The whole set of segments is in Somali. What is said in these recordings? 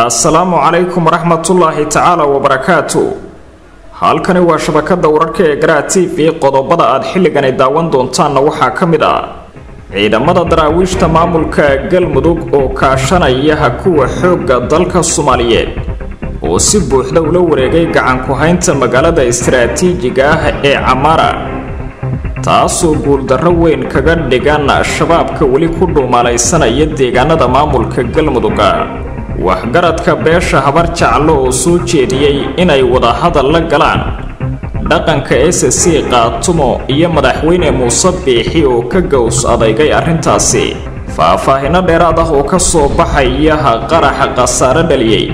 السلام عليكم ورحمة الله تعالى وبركاته. halkani waa shabakada wararka ee Garaa TV qodobada aad xilligan ay daawan doontaan waxa kamid ah ciidamada daraawiishta maamulka Galmudug oo kaashanaya kuwa xoogga dalka Soomaaliyeed oo si buuxda ula wareegay gacan ku haynta magaalada istiraatiijiga ah ee Amara taasoo guul darro weyn kaga dhigan shabaabka wali ku dhuumalaysanaya deegaanada maamulka Galmudug waxgaradka beesha habar jaclo oo soo jeediyay inay wada hadal la galaan dhaqanka SSC qaatumo iyo madaxweyne Muuse Biixi oo ka gows adeegay arrintaasi faahfaahinno dheeraad ah oo ka soo baxaya qaraxa qasaare dhaliyay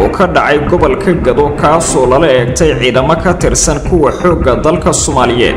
oo ka dhacay gobolka Gedo kaasoo lala eegtay ciidamo ka tirsan kuwa xoogga dalka Soomaaliyeed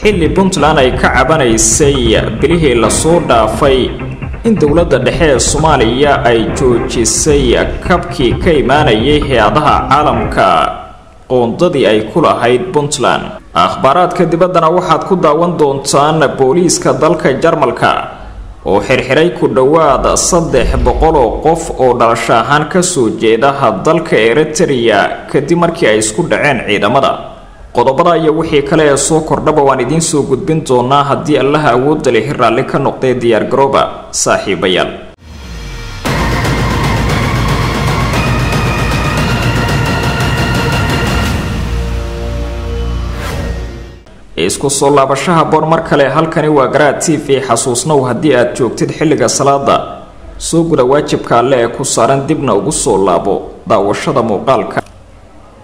xilli Puntland ay ka cabanaysay bilihii la soo dhaafay in dawladda dhexe ee Soomaaliya ay joojisay kabkii ka imaanayay hay'adaha caalamka qoondadii ay ku lahayd Puntland akhbaraadka dibadana waxaad ku daawan doontaan booliiska dalka Jarmalka oo xirxiray ku dhawaad 300 oo qof oo dhalasho ahaan ka soo jeeda dalka Eritrea kadib markii ay isku dhaceen ciidamada qodobada iyo wixii kale ee soo kordhaba waan idin soo gudbin doonaa haddii Allah awood leh raalli ka noqday diyaar garooba saaxiibayaal. isku soo laabashaha bor mar kale halkani waa Garaa TV xasuusnow haddii aad joogtid xilliga salaada soo guda waajibka leh ku saaran dibna ugu soo laabo daawashada muuqaalka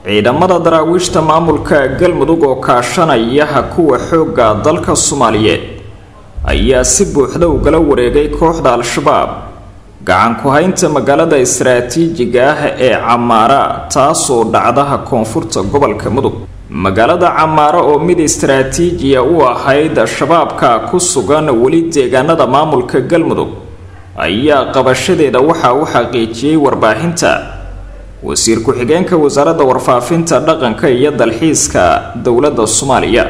ciidamada daraawiishta maamulka Galmudug oo kaashanaya kuwa xoogga dalka Soomaaliyeed ayaa si buuxda u kala wareegay kooxda al-shabaab gacan ku haynta magaalada istiraatiijiga ah ee Amara taasoo dhacdaha koonfurta gobolka Mudug magaalada Amara oo mid istiraatiijiya u ahayd shabaabka ku sugan wali deegaanada maamulka Galmudug ayaa qabashadeeda waxa uu xaqiijiyay warbaahinta wasiir ku xigeenka wasaaradda warfaafinta dhaqanka iyo dalxiiska dawladda Soomaaliya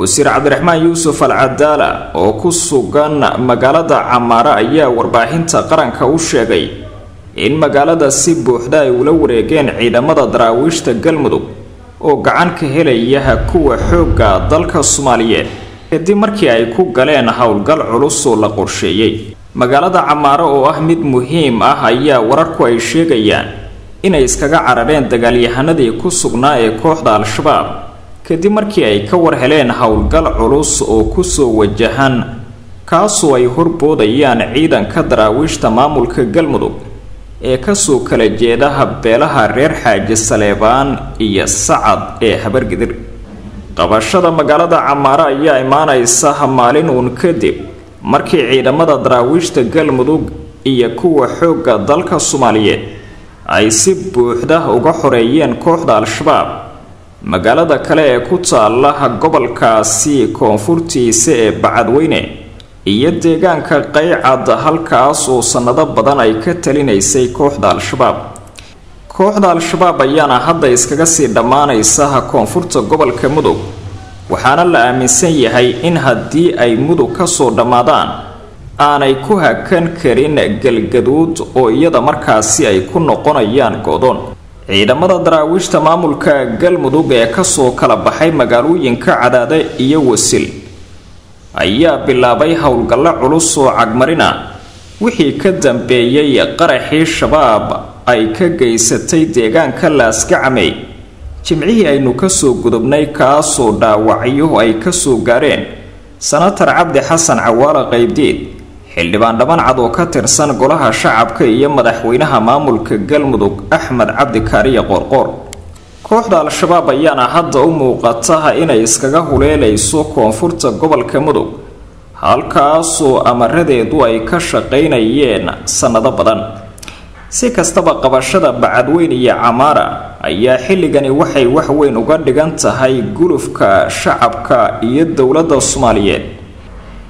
wasiir Cabdiraxmaan Yuusuf Al-Cadaala oo ku sugan magaalada Amara ayaa warbaahinta qaranka u sheegay in magaalada si buuxda ay ula wareegeen ciidamada daraawiishta Galmudug oo gacan ka helaya kuwa xoogga dalka Soomaaliyeed kadib markii ay ku galeen hawlgal culus oo la qorsheeyay magaalada Amara oo ah mid muhiim ah ayaa wararku ay sheegayaan inay iskaga carareen dagaalyahanadii ku sugnaa ee kooxda al-shabaab kadib markii ay ka war heleen hawlgal culus oo ku soo wajahan kaasoo ay horboodayaan ciidanka daraawiishta maamulka Galmudug ee ka soo kala jeedaha beelaha reer Xaaji Saleebaan iyo Sacad ee Habargidir qabashada magaalada Amara ayaa imaanaysa maalin uun kadib markii ciidamada daraawiishta Galmudug iyo kuwa xoogga dalka Soomaaliyeed ay si buuxda uga xoreeyeen kooxda al-shabaab magaalada kale ee ku taala gobolkaasi koonfurtiisa ee Bacadweyne iyo deegaanka qaycad halkaas oo sanado badan ay ka talinaysay kooxda al-shabaab ayaana hadda iskaga sii dhamaanaysa koonfurta gobolka Mudug waxaana la aaminsan yahay in haddii ay Mudug ka soo dhamaadaan aanay ku hakan karin galgaduud oo iyada markaasi ay ku noqonayaan go'doon ciidamada daraawiishta maamulka Galmudug ee ka soo kala baxay magaalooyinka Cadaade iyo Wasil ayaa bilaabay hawlgallo culus oo cagmarina wixii ka dambeeyay qaraxii shabaab ay ka geysatay deegaanka Laasgacmey jimcihii aynu ka soo gudubnay kaasoo dhaawacyo ay ka soo gaareen sanatar Cabdi Xasan Cawaala Qaybdiid xildhibaan dhammancad oo ka tirsan golaha shacabka iyo madaxweynaha maamulka Galmudug Axmed Cabdi Kaariye Qorqor kooxda al-shabaab ayaana hadda u muuqata inay iskaga huleelayso koonfurta gobolka Mudug halkaas oo amaradeedu ay ka shaqeynayeen sanado badan si kastaba qabashada bacadweyn iyo Amara ayaa xilligani waxay wax weyn uga dhigan tahay gulufka shacabka iyo dawladda Soomaaliyeed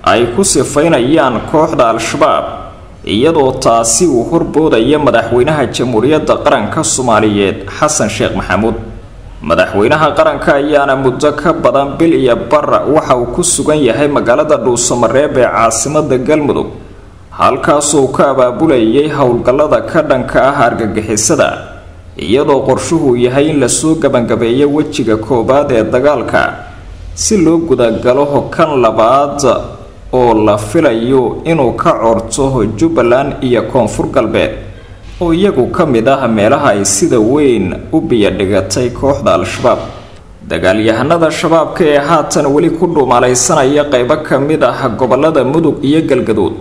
ay ku sifaynayaan kooxda al-shabaab iyadoo taasi uu horboodaya madaxweynaha jamhuuriyadda qaranka Soomaaliyeed Xasan Sheekh Maxamuud madaxweynaha qaranka ayaana muddo ka badan bil iyo bar waxa uu ku sugan yahay magaalada Dhuusamareeb ee caasimadda Galmudug halkaas oo ka abaabulayay hawlgallada ka dhanka ah argagixisada iyadoo qorshuhu yahay in la soo gabagabeeyo wajiga koobaad ee dagaalka si loo gudagalo kan labaad oo la filayo inuu ka orto Jubbaland iyo Koonfur galbeed oo iyagu kamid ah meelaha ay sida weyn u biyadhigatay kooxda al-shabaab dagaalyahanada shabaabka ee haatan wali ku dhuumalaysanaya qaybo kamid ah gobolada Mudug iyo Galgaduud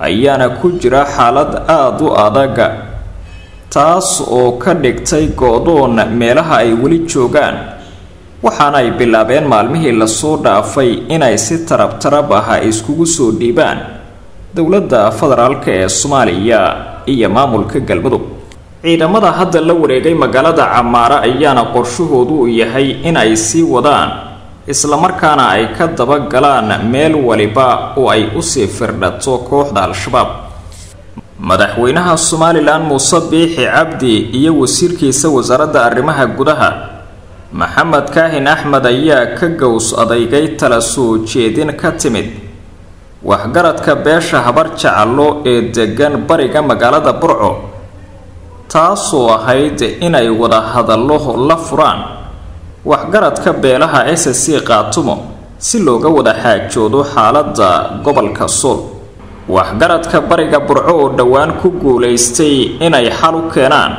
ayaana ku jira xaalad aad u adag taas oo ka dhigtay go'doon meelaha ay wali joogan waxaana ay bilaabeen maalmihii la soo dhaafay inay si tarab tarab ah iskugu soo dhiibaan dawladda federaalka ee Soomaaliya iyo maamulka Galmudug ciidamada hadda la wareegay magaalada Camaara ayaana qorshahoodu u yahay inay sii wadaan isla markaana ay ka daba galaan meel waliba oo ay u sii firdhato kooxda al-shabaab madaxweynaha Somaliland Muuse Biixi Cabdi iyo wasiirkiisa wasaaradda arrimaha gudaha Maxamed Kaahin Axmed ayaa ka gows adeegay tala soo jeedin ka timid waxgaradka beesha habar jacalo ee degan bariga magaalada Burco taasoo ahayd inay wada hadallo la furaan waxgaradka beelaha SSC Qaatumo si looga wada xaajoodo xaaladda gobolka Sool waxgaradka bariga Burco oo dhawaan ku guuleystay inay xal u keenaan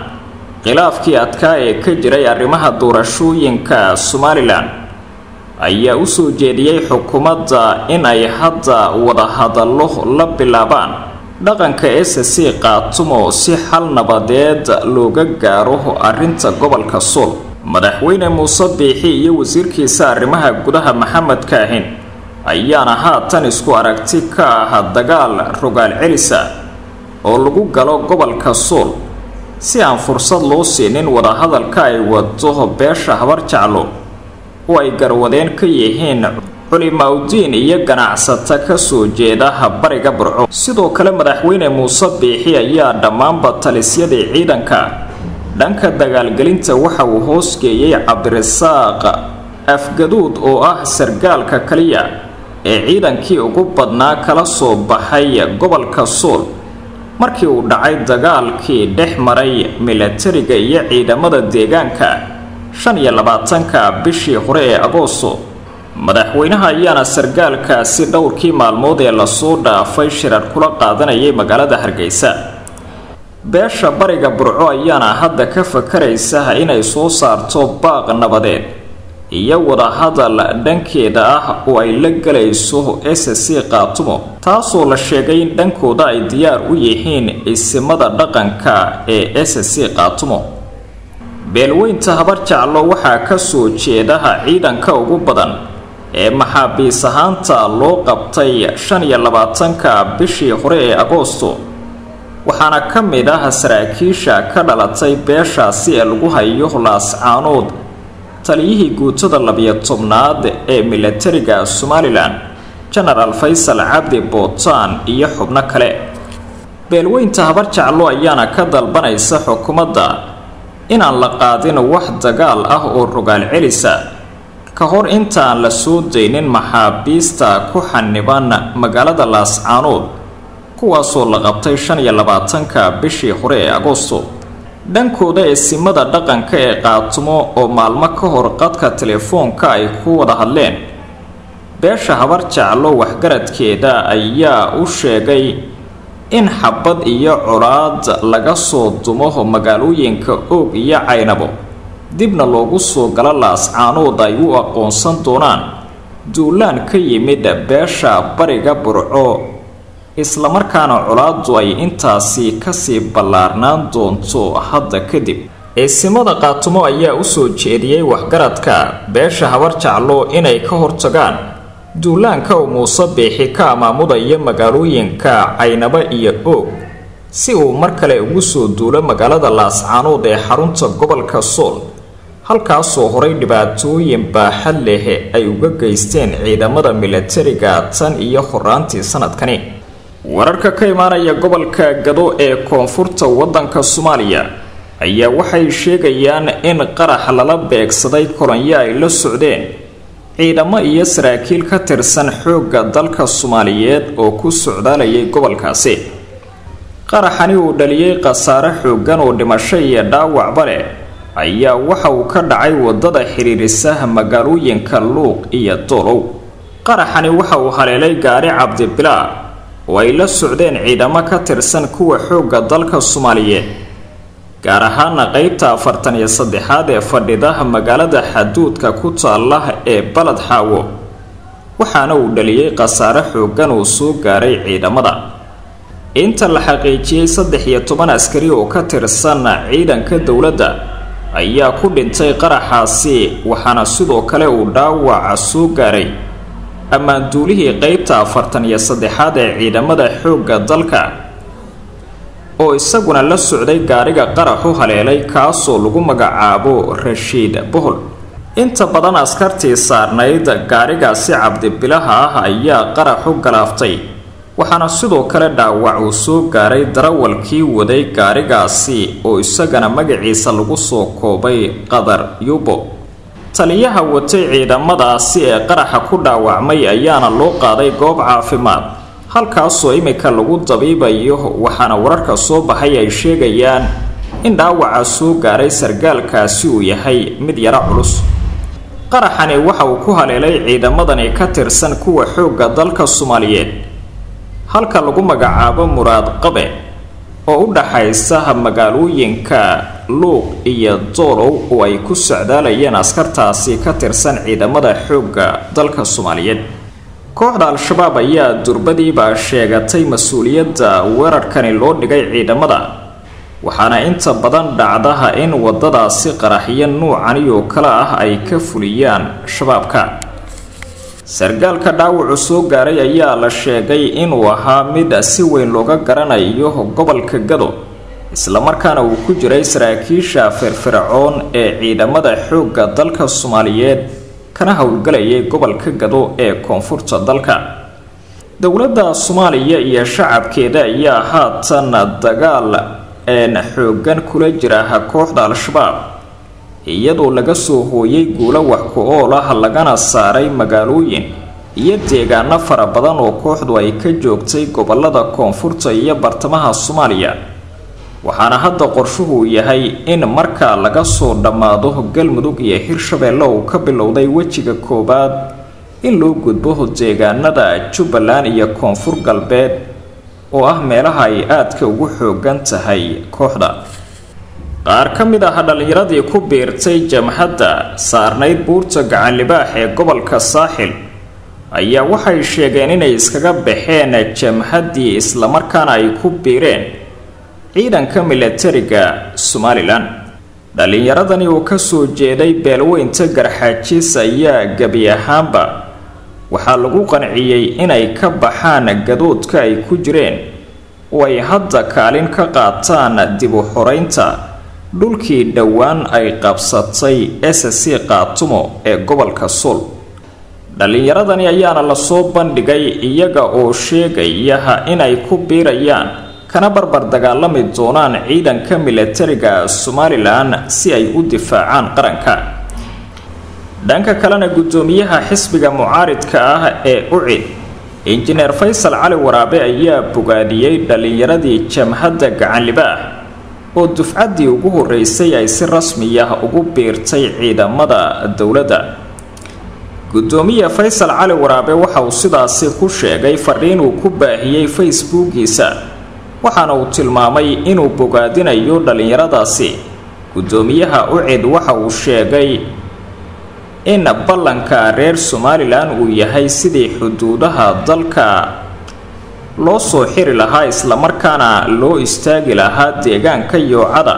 khilaafkii adkaa ee ka jiray arrimaha doorashooyinka Somaliland ayaa u soo jeediyay xukuumadda in ay hadda wada hadallo la bilaabaan dhaqanka SSC Qaatumo si xal nabadeed looga gaaro arrinta gobolka Sool madaxweyne Muuse Biixi iyo wasiirkiisa arrimaha gudaha Maxamed Kaahin ayaana haatan isku aragti ka ah dagaal rogaal celisa oo lagu galo gobolka Sool si aan fursad loo siinin wada hadalka ay wado beesha habar jaclo oo ay garwadeen ka yihiin culimaudiin iyo ganacsato ka soo jeeda bariga Burco sidoo kale madaxweyne Muuse Biixi ayaa dhammaanba talisyadii ciidanka dhanka dagaalgelinta waxa uu hoos geeyay Cabdirasaaq Afgaduud oo ah sargaalka kaliya ee ciidankii ugu badnaa kala soo baxay gobolka Sool markii uu dhacay dagaalkii dhex maray militariga iyo ciidamada deegaanka 25-ka bishii hore ee Agoosto madaxweynaha ayaana sargaalkaasi dhowrkii maalmood ee la soo dhaafay shirar kula qaadanayay magaalada Hargeysa beesha bariga Burco ayaana hadda ka fakaraysa inay soo saarto baaq nabadeed iyo wada hadal dhankeeda ah oo ay la galayso SSC Qaatumo taasoo la sheegay in dhankooda ay diyaar u yihiin isimada dhaqanka ee SSC Qaatumo beelweynta habar jaclo waxaa ka soo jeedaha ciidanka ugu badan ee maxaabiis ahaanta loo qabtay 25-ka bishii hore ee Agoosto waxaana ka mid ah saraakiisha ka dhalatay beeshaasi ee lagu hayo Laascaanood taliyihii guutada 12aad ee militariga Somaliland General Faisal Cabdi Bootaan iyo xubno kale beelweynta habar jaclo ayaana ka dalbanaysa xukuumadda in aan la qaadin wax dagaal ah oo rogaal celisa ka hor inta aan la soo deynin maxaabiista ku xaniban magaalada Laascaanood kuwaasoo la qabtay 25-ka bishii hore ee Agoosto dhankooda eesimada dhaqanka ee Qaatumo oo maalmo ka hor qadka telefoonka ay ku wada hadleen beesha habar jaclo waxgaradkeeda ayaa u sheegay in xabad iyo culaad laga soo dumo magaalooyinka og iyo caynabo dibna loogu soo gala Laascaanood ay u aqoonsan doonaan duulaan ka yimid beesha bariga Burco isla markaana culaadu ay intaasi ka sii ballaarnaan doonto hadda kadib eesimada Qaatumo ayaa u soo jeediyay waxgaradka beesha habar jaclo inay ka hortagaan duulaanka Muuse Biixi ka maamulaya magaalooyinka caynaba iyo og si uu mar kale ugu soo duulo magaalada Laascaanood ee xarunta gobolka Sool halkaas oo horay dhibaatooyin baaxad leh ay uga geysteen ciidamada militariga tan iyo horaantii sanadkani wararka ka imaanaya gobolka Gedo ee koonfurta wadanka Soomaaliya ayaa waxay sheegayaan in qarax lala beegsaday koronya ay la socdeen ciidamo iyo saraakiil ka tirsan xoogga dalka Soomaaliyeed oo ku socdaalayay gobolkaasi qaraxani uu dhaliyay qasaare xooggan oo dhimasho iyo dhaawac bale ayaa waxa uu ka dhacay wadada xiriirisa magaalooyinka Luuq iyo Tolow qaraxani waxa uu haleelay gaari Cabdi Bilaa oo ay la socdeen ciidamo ka tirsan kuwa xoogga dalka Soomaaliyeed gaar ahaan qaybta 43aad ee fadhidaha magaalada xaduudka ku taala ee balad xaawo waxaana uu dhaliyay qasaare xooggan oo soo gaaray ciidamada inta la xaqiijiyay 13 askari oo ka tirsan ciidanka dawladda ayaa ku dhintay qaraxaasi waxaana sidoo kale uu dhaawac soo gaaray ammaan duulihii qaybta 43aad ee ciidamada xoogga dalka oo isaguna la socday gaariga qaraxu haleelay kaasoo lagu magacaabo Rashiid Bohol inta badan askartii saarnayd gaarigaasi Cabdi Bilaha ayaa qaraxu galaaftay waxaana sidoo kale dhaawac uu soo gaaray darawalkii waday gaarigaasi oo isagana magaciisa lagu soo koobay Qadar Yubo taliyaha watay ciidamadaasi ee qaraxa ku dhaawacmay ayaana loo qaaday goob caafimaad halkaasoo imika lagu dabiibayo waxaana wararka soo baxay ay sheegayaan in dhaawaca soo gaaray sargaalkaasi uu yahay mid yara culus qaraxani waxa uu ku haleelay ciidamadan ka tirsan kuwa xoogga dalka Soomaaliyeed halka lagu magacaabo Muraad Qabe oo u dhaxaysa magaalooyinka Luuq iyo Tolow oo ay ku socdaalayeen askartaasi ka tirsan ciidamada xoogga dalka Soomaaliyeed kooxda al-shabaab ayaa durbadii ba sheegatay mas'uuliyadda weerarkani loo dhigay ciidamada waxaana inta badan dhacdaha in wadadaasi qaraxiyo noocan iyo kala ah ay ka fuliyaan shabaabka sargaalka dhaawac soo gaaray ayaa la sheegay inuu ahaa mid si weyn looga garanayo gobolka Gedo isla markaana uu ku jiray saraakiisha firfircoon ee ciidamada xoogga dalka Soomaaliyeed kana hawlgalayay gobolka Gedo ee koonfurta dalka dawladda Soomaaliya iyo shacabkeeda ayaa haatan dagaal xooggan kula jira kooxda al-shabaab iyadoo laga soo hooyay guulo wax ku ool ah lagana saaray magaalooyin iyo deegaano fara badan oo kooxdu ay ka joogtay gobolada koonfurta iyo bartamaha Soomaaliya waxaana hadda qorshuhu yahay in marka laga soo dhamaado Galmudug iyo Hirshabeelle oo ka bilowday wajiga koobaad in loo gudbo deegaanada Jubbaland iyo Koonfur galbeed oo ah meelaha ay aadka ugu xooggan tahay kooxda qaar ka mid ah dhalinyaradii ku beertay jamhadda saarnayd buurta gacan libaax ee gobolka Saaxil ayaa waxay sheegeen inay iskaga baxeen jamhaddii isla markaana ay ku beereen ciidanka militariga Somaliland dhalinyaradani oo ka soo jeeday beelweynta Garxaajiis ayaa gabi ahaanba waxa lagu qanciyay inay ka baxaan gadoodka ay ku jireen oo ay hadda kaalin ka qaataan dib u xoreynta dhulkii dhawaan ay qabsatay SSC Qaatumo ee gobolka Sool dhalinyaradani ayaana la soo bandhigay iyaga oo sheegaya inay ku biirayaan kana barbar dagaalami doonaan ciidanka militariga Somaliland si ay u difaacaan qaranka dhanka kalena gudoomiyaha xisbiga mucaaridka ah ee ucid injineer Faysal Cali Waraabe ayaa bogaadiyay dhalinyaradii jamhadda gacan libaax oo dufcadii ugu horeysay ay si rasmi ah ugu biirtay ciidamada dawladda gudoomiyaha Faysal Cali Waraabe waxa uu sidaas ku sheegay fariin uu ku baahiyay Facebook-giisa waxaana uu tilmaamay inuu bogaadinayo dhalinyaradasi gudoomiyaha ucid waxa uu sheegay in ballanka reer Somaliland uu yahay sidii xuduudaha dalka loo soo xiri lahaa isla markaana loo istaagi lahaa deegaanka yoocada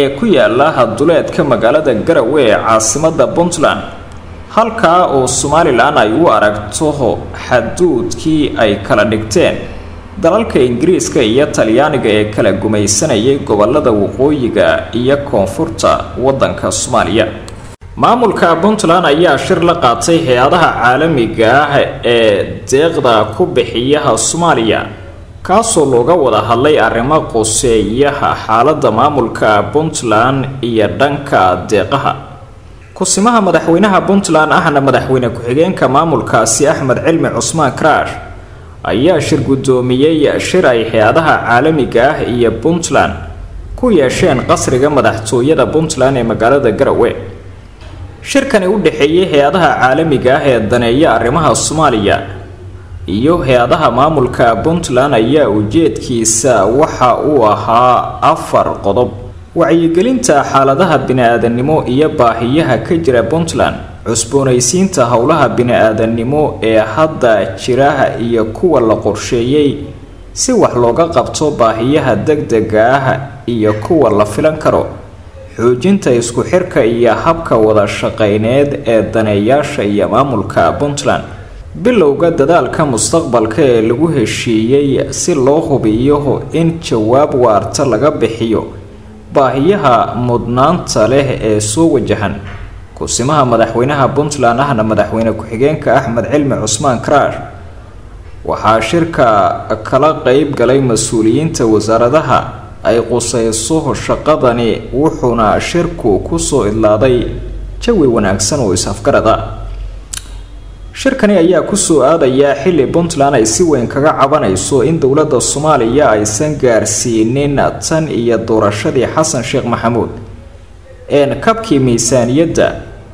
ee ku yaala duleedka magaalada Garowe ee caasimada Puntland halka oo Somaliland ay u aragto xaduudkii ay kala dhigteen dalalka Ingiriiska iyo Talyaaniga ee kala gumaysanayay gobolada waqooyiga iyo koonfurta wadanka Soomaaliya maamulka Puntland ayaa shir la qaatay hay'adaha caalamiga ah ee deeqda ku bixiyaha Soomaaliya kaasoo looga wada hadlay arrimo quseeya xaaladda maamulka Puntland iyo dhanka deeqaha kusimaha madaxweynaha Puntland ahna madaxweyne ku-xigeenka maamulkaasi Axmed Cilmi Cusmaan Kraash ayaa shir gudoomiyay shir ay hay'adaha caalamiga ah iyo Puntland ku yeesheen qasriga madaxtooyada Puntland ee magaalada Garowe shirkani u dhaxeeyay hay'adaha caalamiga ah ee daneeya arrimaha Soomaaliya iyo hay'adaha maamulka Puntland ayaa ujeedkiisa waxa uu ahaa 4 qodob wacyigelinta xaaladaha bini'aadanimo iyo baahiyaha ka jira Puntland cusboonaysiinta hawlaha bini'aadanimo ee hadda jira iyo kuwa la qorsheeyay si wax looga qabto baahiyaha degdegga ah iyo kuwa la filan karo xoojinta isku xirka iyo habka wada shaqayneed ee daneeyaasha iyo maamulka Puntland bilowga dadaalka mustaqbalka ee lagu heshiiyay si loo hubiyo in jawaab waarta laga bixiyo baahiyaha mudnaanta leh ee soo wajahan kusimaha madaxweynaha Puntland ahna madaxweyne ku-xigeenka Axmed Cilmi Cusmaan Kraash waxaa shirka kala qayb galay mas'uuliyiinta wasaaradaha ay qusayso shaqadani wuxuuna shirku ku soo idlaaday jawi wanaagsan oo isafgarada shirkani ayaa ku soo aadaya xilli Puntland ay si weyn kaga cabanayso in dawladda Soomaaliya ay san gaarsiineen tan iyo doorashadii Xasan Sheekh Maxamuud een kabkii miisaaniyadda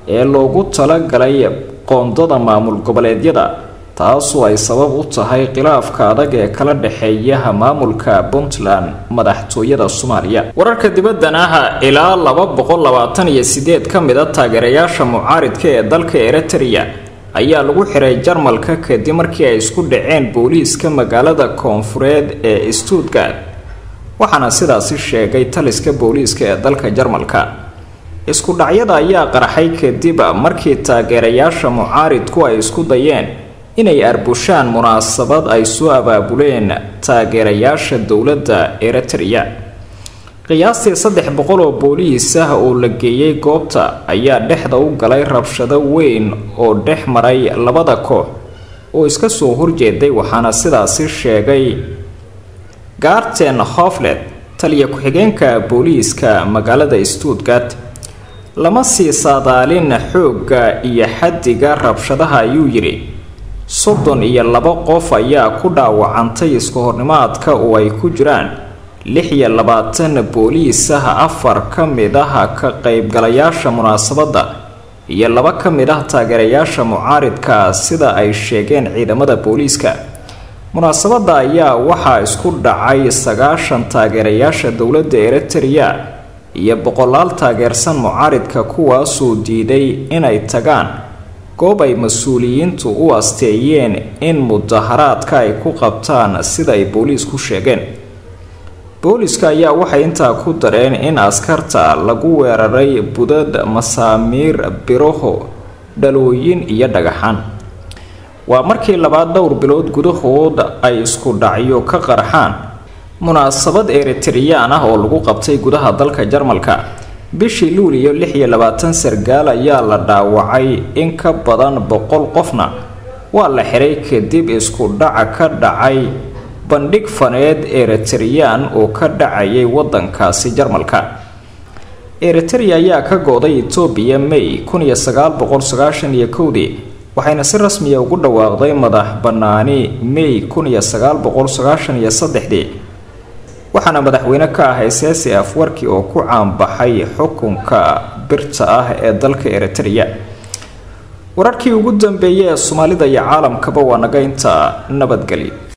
ee loogu talagalay qoondada maamul goboleedyada taasoo ay sabab u tahay khilaafka adag ee kala dhaxeeya maamulka Puntland madaxtooyada Soomaaliya wararka dibadda ah ilaa 228 kamida taageerayaasha mucaaridka ee dalka Eritrea ayaa lagu xiray Jarmalka kadib markii ay isku dhaceen booliiska magaalada Koonfureed ee Stuttgart waxaana sidaas sheegay taliska booliiska ee dalka Jarmalka isku dhacyada ayaa qaraxay kadib markii taageerayaasha mucaaridku ay isku dayeen inay arbushaan munaasabad ay soo abaabuleen taageerayaasha dawladda Eritrea qiyaastii 300 oo booliis ah oo la geeyay goobta ayaa dhexda u galay rabshado weyn oo dhex maray labada koox oo iska soo horjeeday waxaana sidaas sheegay Garten Hoflet taliye ku-xigeenka booliiska magaalada Stuttgart lama sii saadaalin xoogga iyo xaddiga rabshadaha ayuu yiri 32 qof ayaa ku dhaawacantay isku hornimaadka oo ay ku jiraan 26 booliis ah 4 kamid ah ka qaybgalayaasha munaasabada iyo 2 kamid ah taageerayaasha mucaaridka sida ay sheegeen ciidamada booliiska munaasabada ayaa waxa isku dhacay 9 taageerayaasha dawladda Eritrea iyo 500 taageersan mucaaridka kuwaas oo diiday inay tagaan goob ay mas'uuliyiintu u asteeyeen in mudaharaadka ay ku qabtaan sida ay booliisku sheegeen booliiska ayaa waxay intaa ku dareen in askarta lagu weeraray budad masaamiir biroho dhalooyin iyo dhagaxaan waa markii labaad dhowr bilood gudahood ay isku dhacyo ka qarxaan munaasabad Eritreyaan ah oo lagu qabtay gudaha dalka Jarmalka bishii Luuliyo 26 sargaal ayaa la dhaawacay in ka badan 100 qofna waa la xiray kadib isku dhac ka dhacay bandhig faneed Eritreyaan oo ka dhacayay wadankaasi Jarmalka Eritrea ayaa ka go'day Itoobiya May 1992 waxayna si rasmi ah ugu dhawaaqday madax banaani May 1993 waxaana madaxweyne ka ahaa Siyaasi Afwerki oo ku caanbaxay xukunka birta ah ee dalka Eritrea wararkii ugu dambeeyay Soomaalida iyo caalamkaba waa naga inta nabadgelyo